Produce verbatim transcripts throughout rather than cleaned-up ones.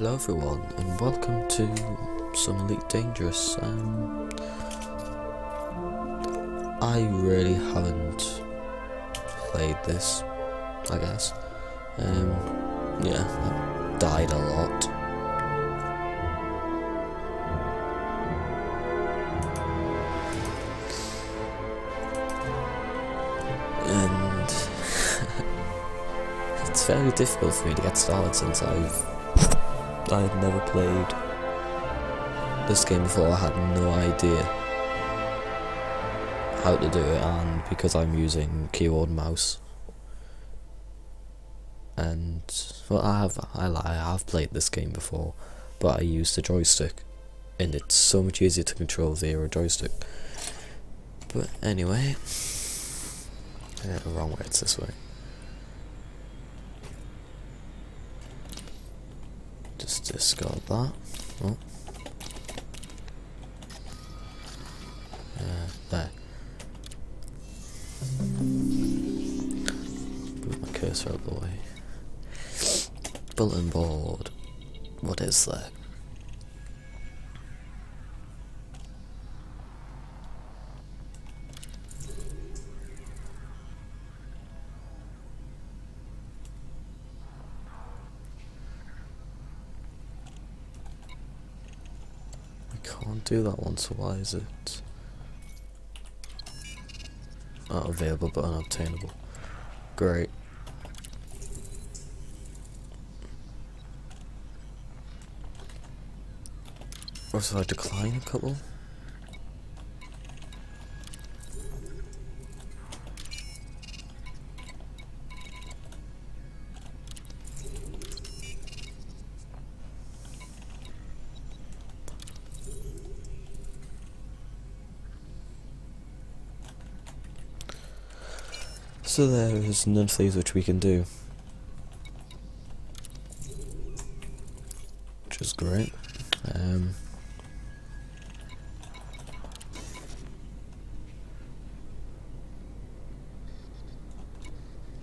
Hello everyone, and welcome to some Elite Dangerous. Um, I really haven't played this, I guess. Um, yeah, I've died a lot. And it's very difficult for me to get started since I've I had never played this game before. I had no idea how to do it, and because I'm using keyboard and mouse, and well, I have I, I have played this game before, but I used the joystick, and it's so much easier to control the arrow joystick. But anyway, I got the wrong way. It's this way. Just discard that. Oh. Uh, there. Move my cursor out of the way. Bulletin board. What is that? Can't do that one, so why is it not available but unobtainable? Great. Or should I decline a couple? So there is none of these which we can do, which is great. Um,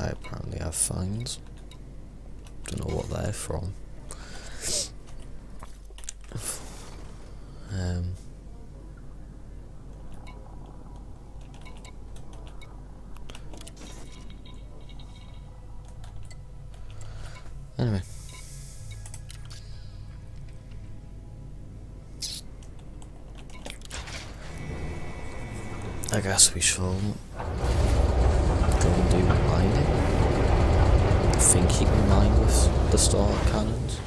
I apparently have fangs. Don't know what they're from. um. Anyway. I guess we shall go and do mining. I think he can mine with the star cannons.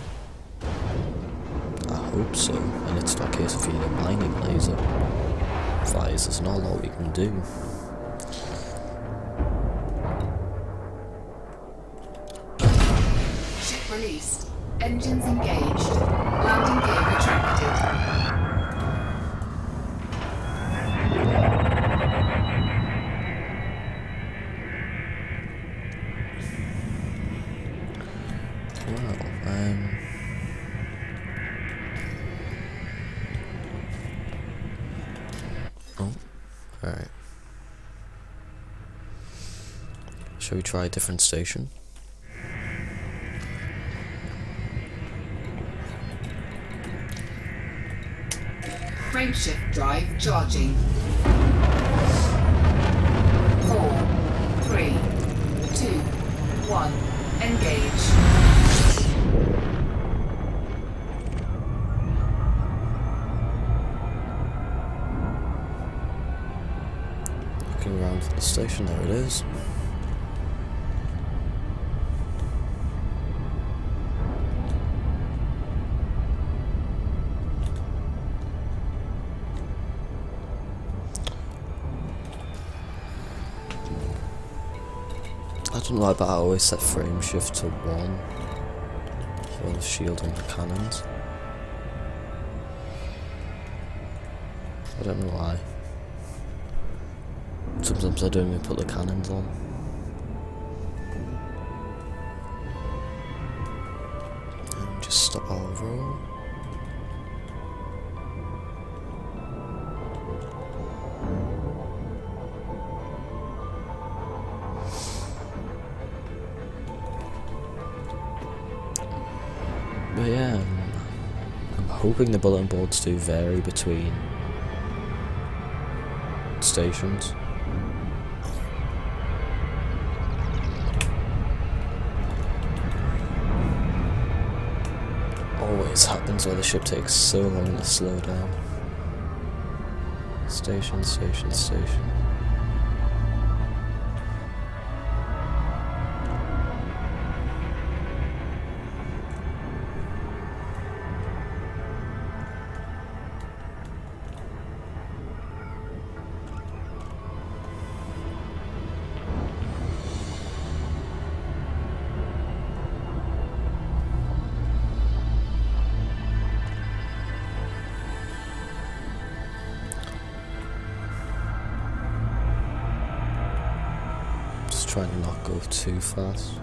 I hope so, and it's not a case of either mining laser. That is, there's not a lot we can do. Released. Engines engaged. Landing gear retracted. Well, um... Oh, alright. Shall we try a different station? Frameshift drive charging. Four, three, two, one, engage. Looking around for the station, there it is. I don't know, but I always set frame shift to one for the shield and the cannons. I don't know why. Sometimes I don't even put the cannons on. And just stop overall. But yeah, I'm hoping the bulletin boards do vary between stations. Always happens where the ship takes so long to slow down. Station, station, station. Try to not go too fast.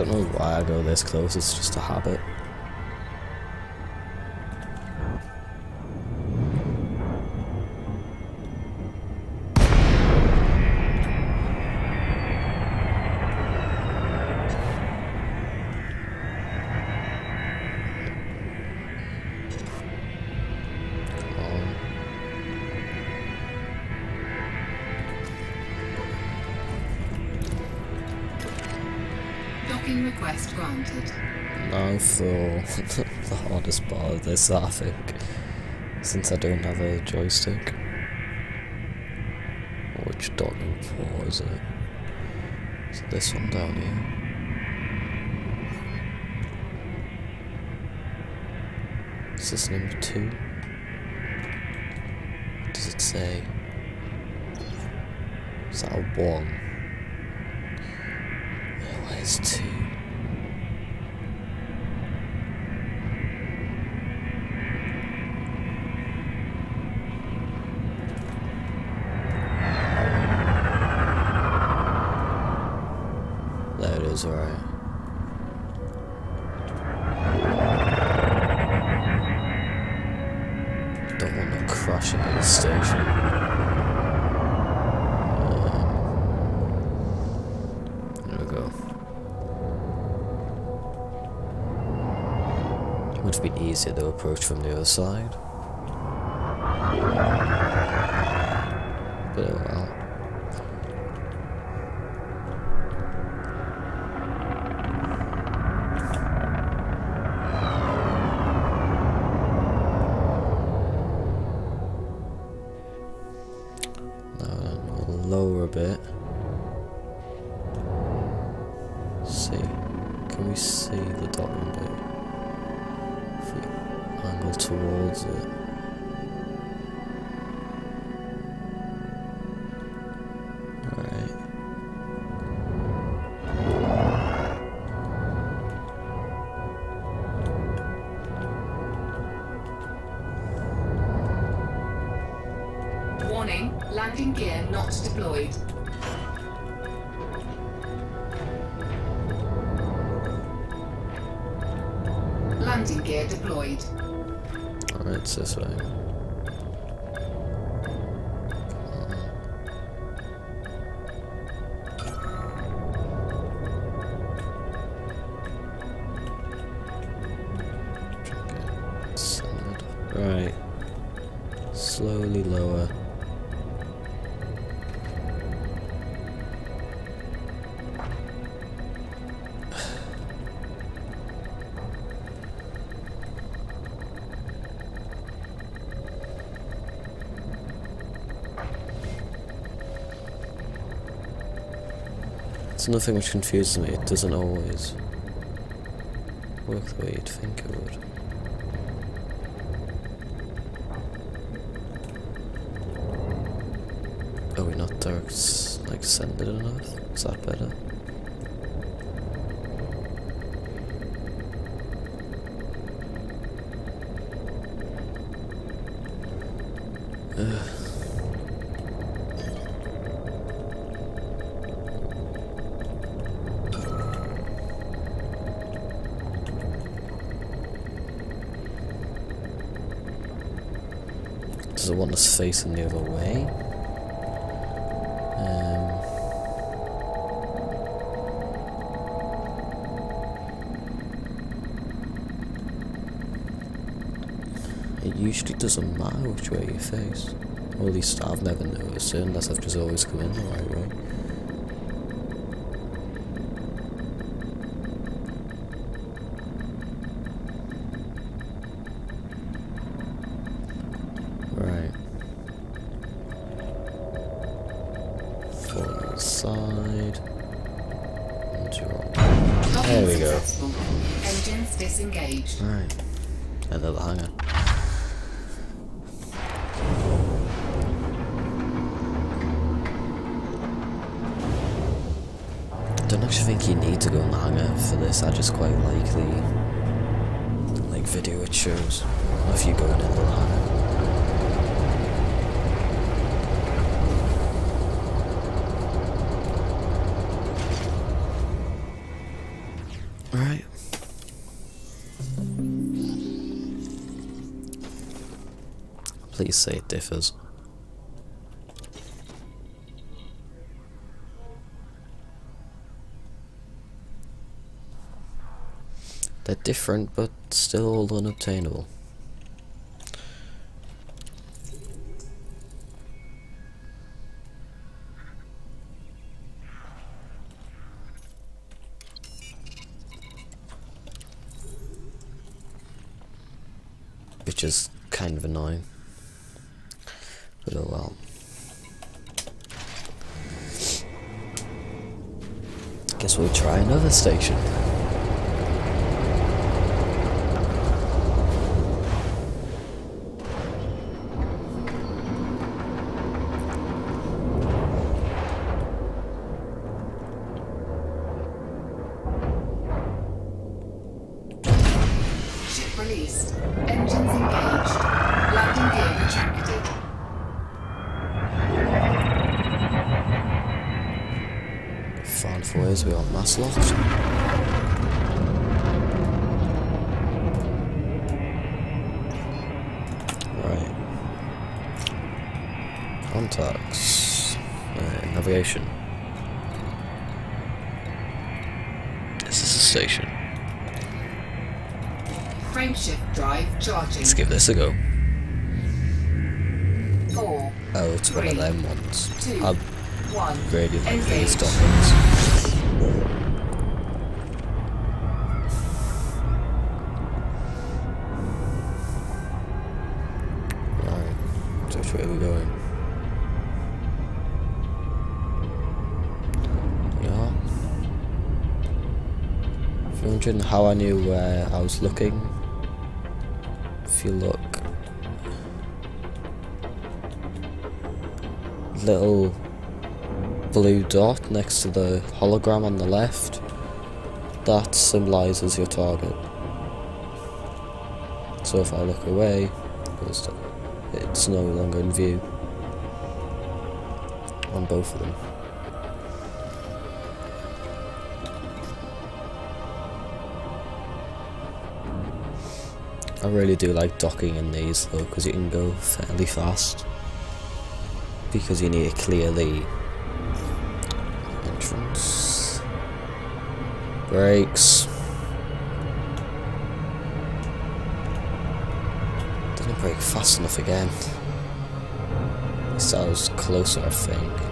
I don't know why I go this close, it's just a habit. Request granted. Now for the hardest part of this, I think, since I don't have a joystick. Which document for is it? Is it this one down here? Is this number two? What does it say? Is that a one? No, where's two? Alright. Don't want to crash into the station. Um, there we go. It would be easier to approach from the other side. But oh well. Lower a bit. See, can we see the docking bit? If we angle towards it. Alright. Warning, landing gear not deployed. Landing gear deployed. Alright, it's this way. Right. Slowly lower. It's nothing which confuses me, it doesn't always. work the way you'd think it would. Are we not dark, like sanded enough? Is that better? Does it want us facing the other way? Um, it usually doesn't matter which way you face. Or at least I've never noticed it, unless I've just always come in the right way. Side. There we go. Engines disengaged. Right. Another hangar. I don't actually think you need to go in the hangar for this. I just quite like the like video it shows of you going in the hangar. Alright. Please say it differs. They're different, but still all unobtainable. Which is kind of annoying, but oh well. Guess we'll try another station. Released. Engines engaged. Landing gear retracted. Found four ways we are mass locked. Right. Contacts. Right. Navigation. This is the station. Frameshift drive charging. Let's give this a go. Four, oh, it's three, one of them ones. Two, I'll one, grade you like these documents. Right, so which way are we going? Yeah. If you're wondering how I knew where I was looking. If you look, little blue dot next to the hologram on the left, that symbolises your target. So if I look away, it's no longer in view on both of them. I really do like docking in these though, because you can go fairly fast, because you need to clear the entrance. Brakes. Didn't brake fast enough again. So I was closer, I think.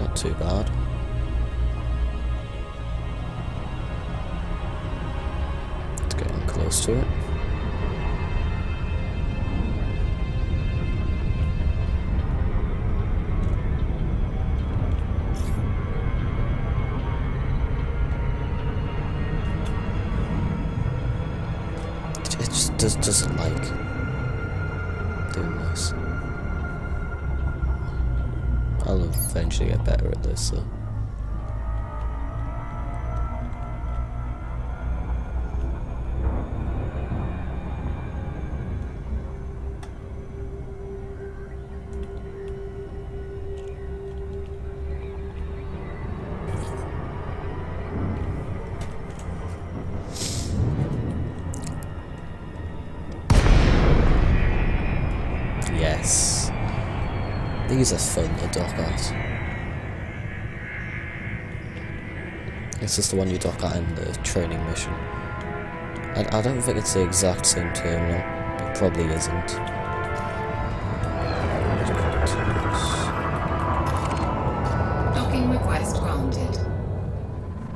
Not too bad. To it. just doesn't like doing this. I'll eventually get better at this, so. Yes. These are fun to dock at. This is the one you dock at in the training mission. I, I don't think it's the exact same terminal. It probably isn't. Docking request granted.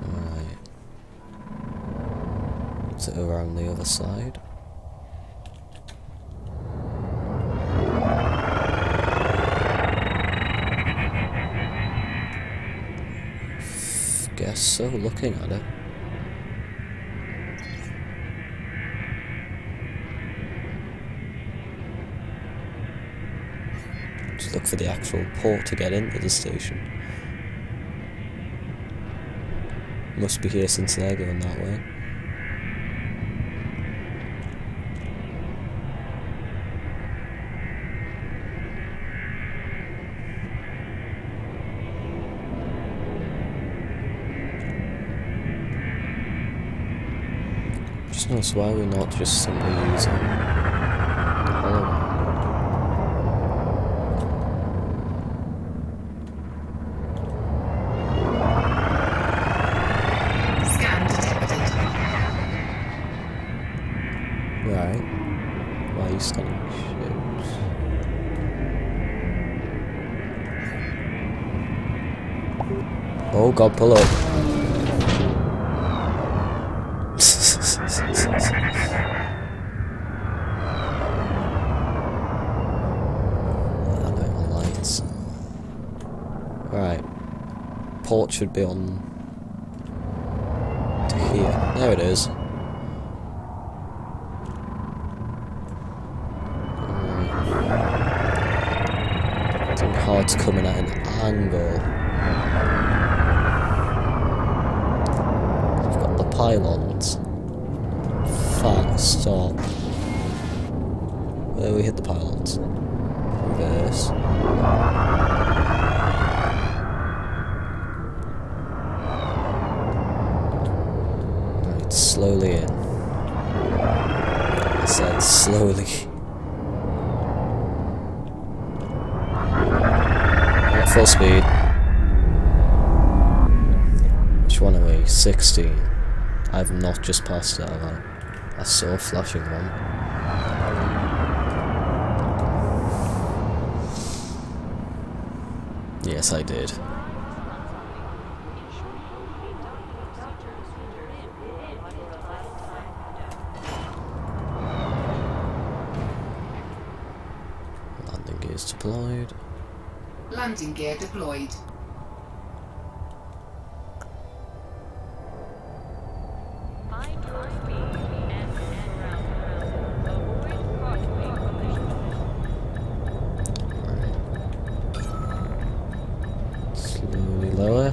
Alright. Is it around the other side? Guess so, looking at it. Just look for the actual port to get into the station. Must be here since they're going that way. No, so why are we not just simply using the hollow one? Scan detected. Right. Why are you scanning ships? Oh god, pull up. Port should be on to here. There it is. Um, it's hard to come in at an angle. I've got the pylons. Fuck, stop. Where do we hit the pylons? Reverse. Slowly in. I said slowly. At full speed. Which one are we? sixteen. I've not just passed that one. I saw a flashing one. Yes, I did. Deployed. Landing gear deployed. Find your speed and avoid crosswind collision. Slowly lower.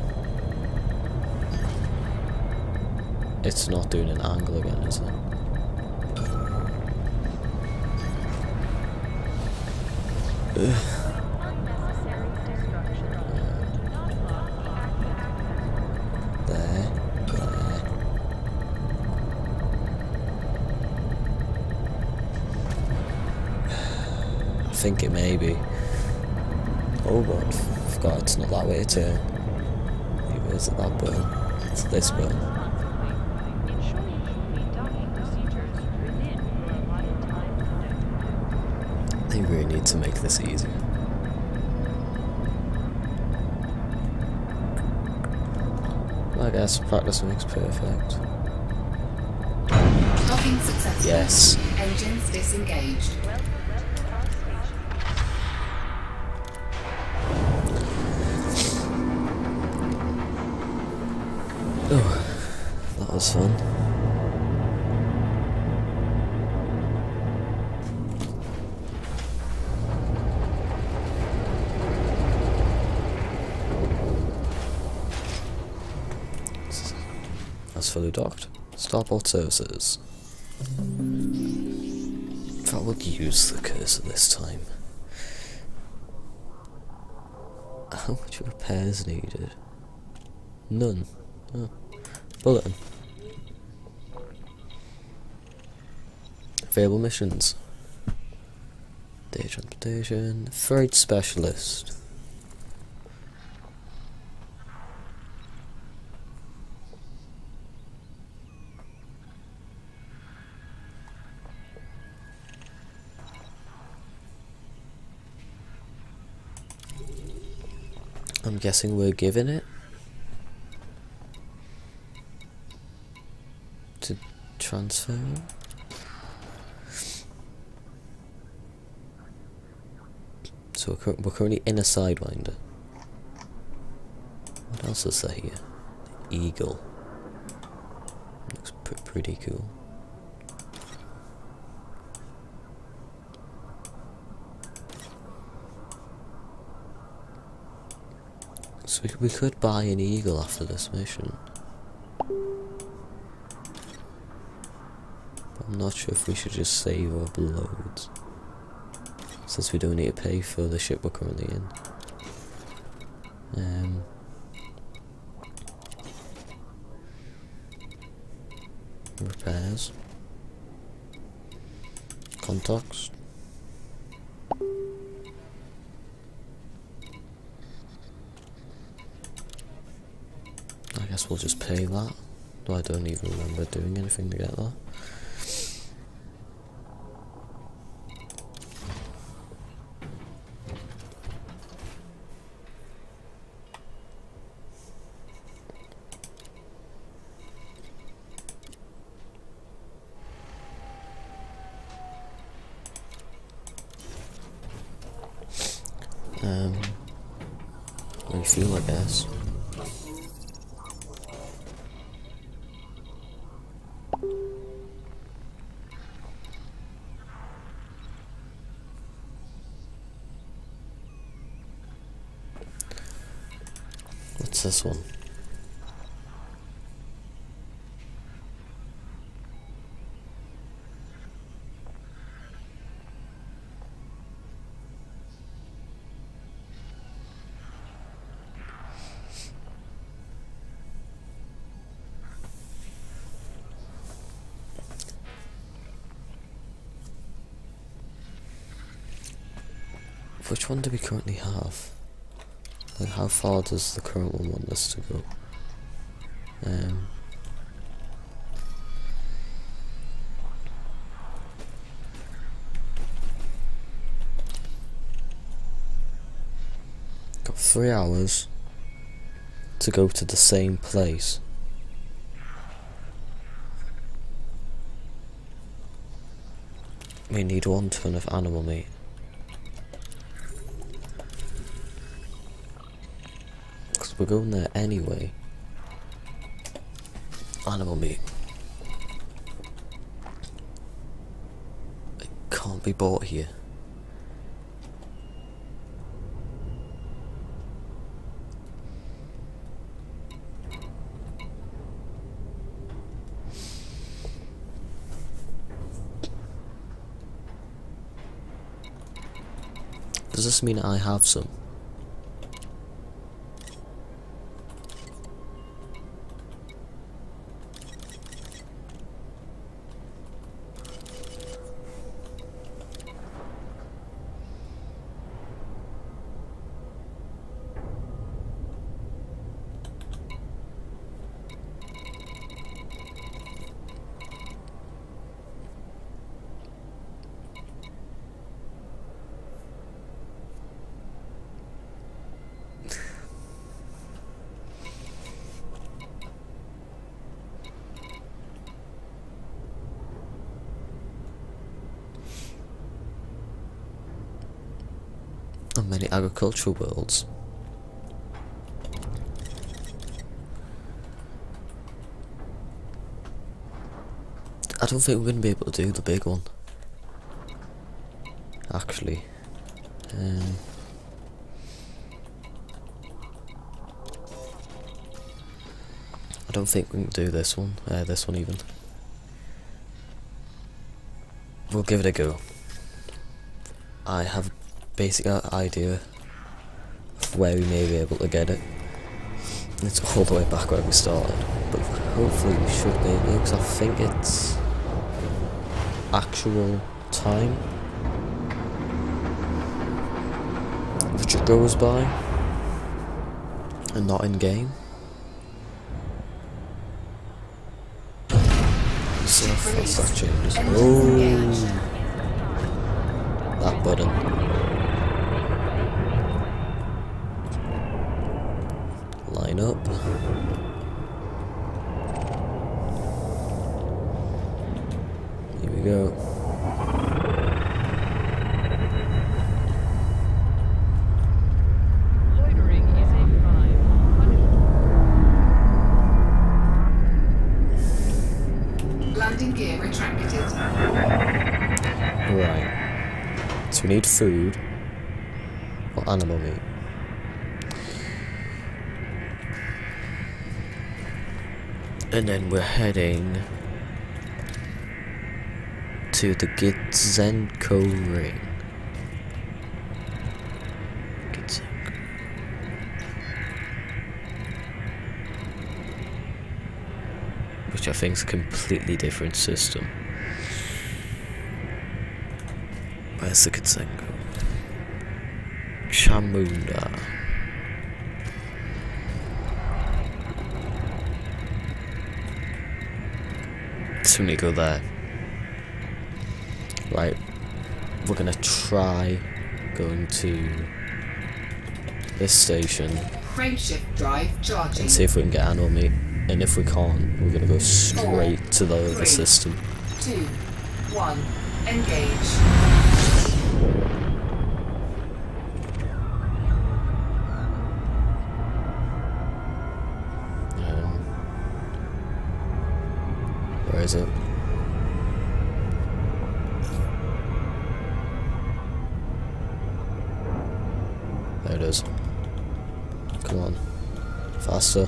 It's not doing an angle again, is it? Ugh. There, there. I think it may be. Oh god, I forgot it's not that way to turn. Maybe it's at that button. It's this button. They really need to make this easier. I guess practice makes perfect. Docking successful. Yes. Engines disengaged. Oh, that was fun. That's fully docked. Starport services. That would use the cursor this time. How much repairs needed? None. Oh. Bulletin. Available missions. Day transportation. Freight specialist. I'm guessing we're giving it to transfer it. So we're, we're currently in a Sidewinder. What else is there here? The Eagle. Looks pr pretty cool. So we, we could buy an Eagle after this mission. But I'm not sure if we should just save up loads, since we don't need to pay for the ship we're currently in. Um, repairs. Contacts. I guess we'll just pay that. I don't even remember doing anything to get that. Um, refuel, I guess. This one. Which one do we currently have? Like, how far does the current one want us to go? Um, got three hours to go to the same place. We need one ton of animal meat. We're going there anyway. Animal meat. It can't be bought here. Does this mean I have some? And many agricultural worlds. I don't think we're going to be able to do the big one, actually. Um, I don't think we can do this one, uh, this one even. We'll give it a go. I have a basic idea of where we may be able to get it. It's all the way back where we started, but hopefully we should be able to, because I think it's actual time which it goes by, and not in game. See how fast that changes. Oh, that button. Line up. Here we go. Loitering is a crime. Landing gear retracted. Right. So we need food or animal meat. And then we're heading to the Gitsenko Ring. Gitsenko. Which I think is a completely different system. Where's the Gitsenko? Chamunda. So we need to go there. Right, we're gonna try going to this station. Frameshift drive charging. And see if we can get animal meat. And if we can't, we're gonna go straight Four, to the three, other system. Two, one, engage. Um, where is it? There it is. Come on. Faster.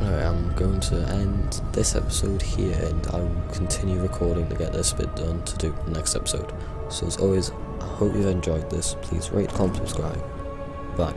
Alright, I'm going to end this episode here, and I will continue recording to get this bit done to do the next episode. So as always, I hope you've enjoyed this. Please rate, comment, subscribe. Bye.